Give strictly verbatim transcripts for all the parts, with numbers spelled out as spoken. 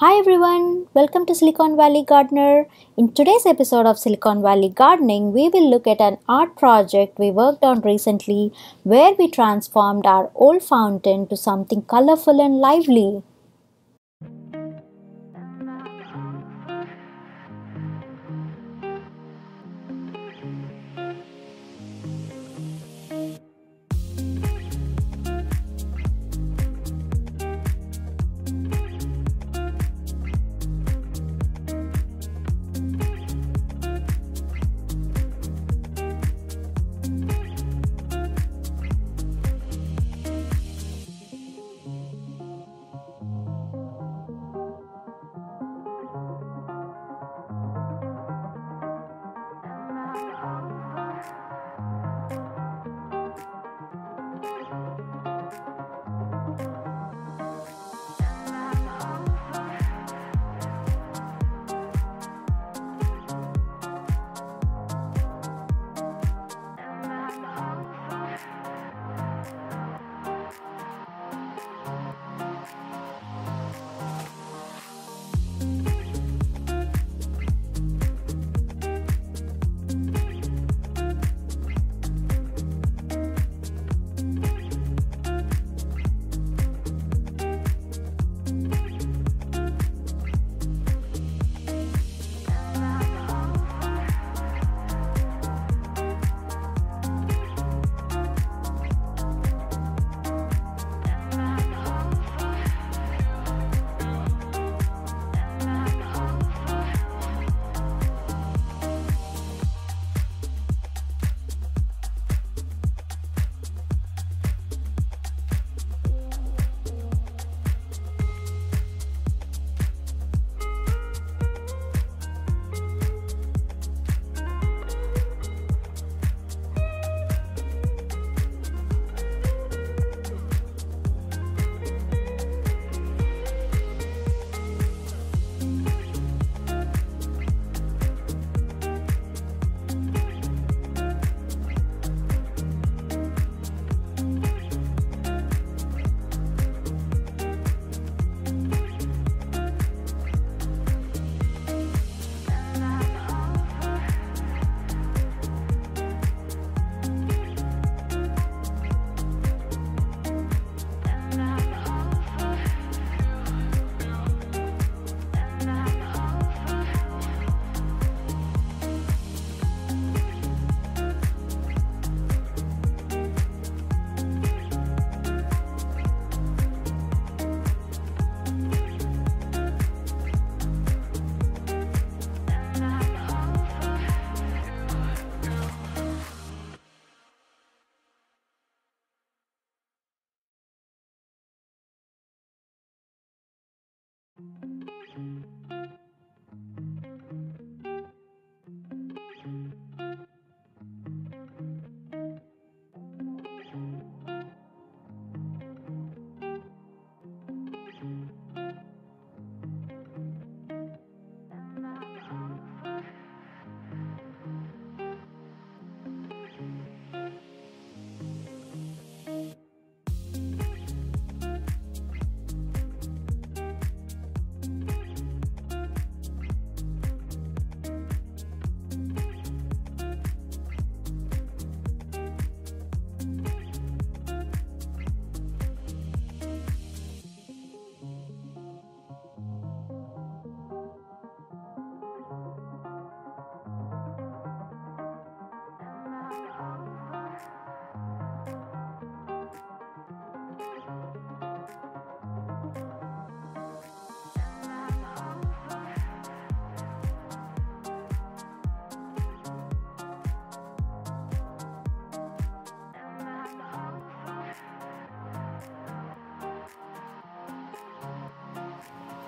Hi everyone, welcome to Silicon Valley Gardener. In today's episode of Silicon Valley Gardening, we will look at an art project we worked on recently where we transformed our old fountain to something colorful and lively.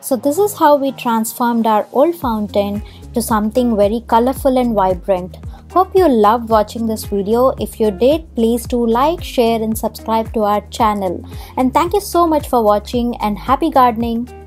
So this is how we transformed our old fountain to something very colorful and vibrant. Hope you loved watching this video. If you did, please do like, share and subscribe to our channel. And thank you so much for watching and happy gardening.